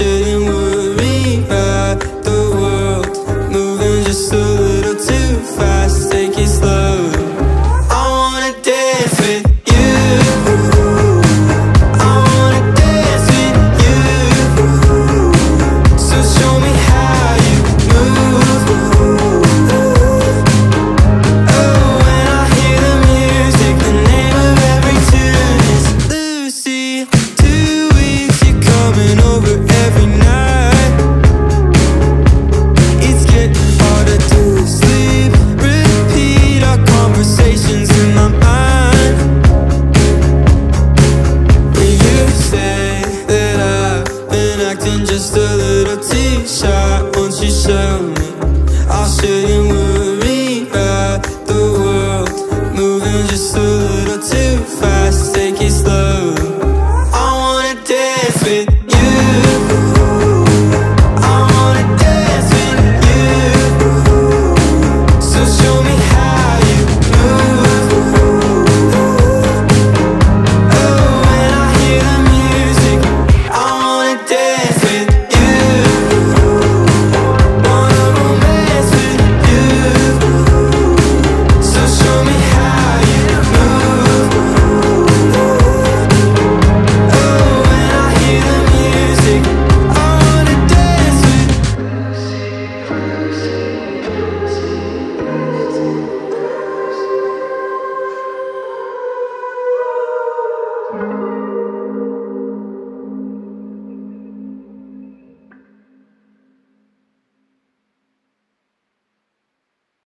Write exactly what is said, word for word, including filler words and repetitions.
shouldn't worry about the world moving just a little too fast. Take it slow. I wanna dance with you. I wanna dance with you. So show me how you move. Oh, when I hear the music, the name of every tune is Lucy. Two weeks, you're coming over every night. Just a little too shy, won't you show me? I shouldn't worry about the world moving just a little too fast. Take it slow. I wanna dance with you.